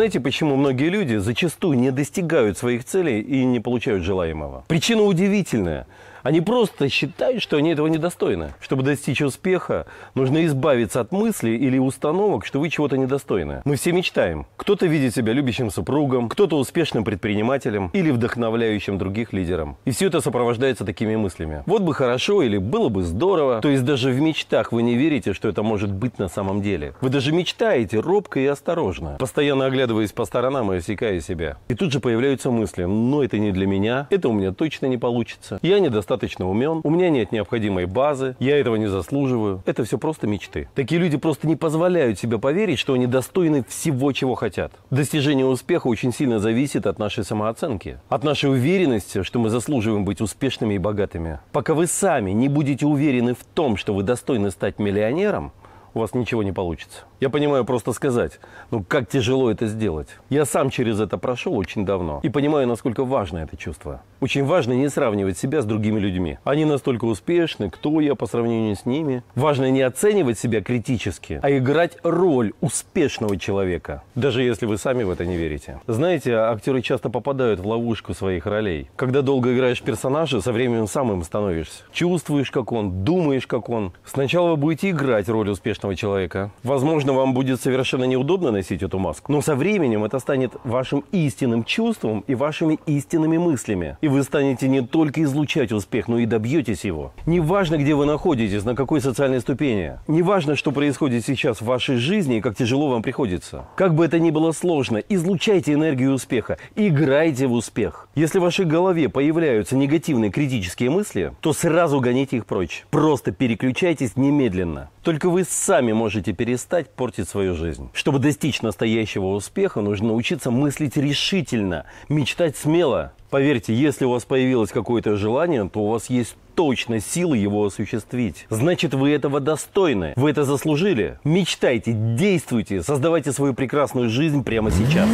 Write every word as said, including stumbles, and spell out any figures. Знаете, почему многие люди зачастую не достигают своих целей и не получают желаемого? Причина удивительная. Они просто считают, что они этого недостойны. Чтобы достичь успеха, нужно избавиться от мыслей или установок, что вы чего-то недостойны. Мы все мечтаем. Кто-то видит себя любящим супругом, кто-то успешным предпринимателем или вдохновляющим других лидером. И все это сопровождается такими мыслями. Вот бы хорошо или было бы здорово. То есть даже в мечтах вы не верите, что это может быть на самом деле. Вы даже мечтаете робко и осторожно, постоянно оглядываясь по сторонам и осекая себя. И тут же появляются мысли: но это не для меня, это у меня точно не получится, я недостаточно достаточно умен, у меня нет необходимой базы, я этого не заслуживаю. Это все просто мечты. Такие люди просто не позволяют себе поверить, что они достойны всего, чего хотят. Достижение успеха очень сильно зависит от нашей самооценки, от нашей уверенности, что мы заслуживаем быть успешными и богатыми. Пока вы сами не будете уверены в том, что вы достойны стать миллионером, у вас ничего не получится. Я понимаю, просто сказать, ну как тяжело это сделать. Я сам через это прошел очень давно и понимаю, насколько важно это чувство. Очень важно не сравнивать себя с другими людьми. Они настолько успешны, кто я по сравнению с ними. Важно не оценивать себя критически, а играть роль успешного человека, даже если вы сами в это не верите. Знаете, актеры часто попадают в ловушку своих ролей. Когда долго играешь персонажа, со временем сам им становишься. Чувствуешь, как он, думаешь, как он. Сначала вы будете играть роль успешного человека. Возможно, вам будет совершенно неудобно носить эту маску, но со временем это станет вашим истинным чувством и вашими истинными мыслями. И вы станете не только излучать успех, но и добьетесь его. Неважно, где вы находитесь, на какой социальной ступени. Неважно, что происходит сейчас в вашей жизни и как тяжело вам приходится. Как бы это ни было сложно, излучайте энергию успеха, играйте в успех. Если в вашей голове появляются негативные критические мысли, то сразу гоните их прочь. Просто переключайтесь немедленно. Только вы сами можете перестать портить свою жизнь. Чтобы достичь настоящего успеха, нужно научиться мыслить решительно, мечтать смело. Поверьте, если у вас появилось какое-то желание, то у вас есть точно силы его осуществить. Значит, вы этого достойны, вы это заслужили. Мечтайте, действуйте, создавайте свою прекрасную жизнь прямо сейчас.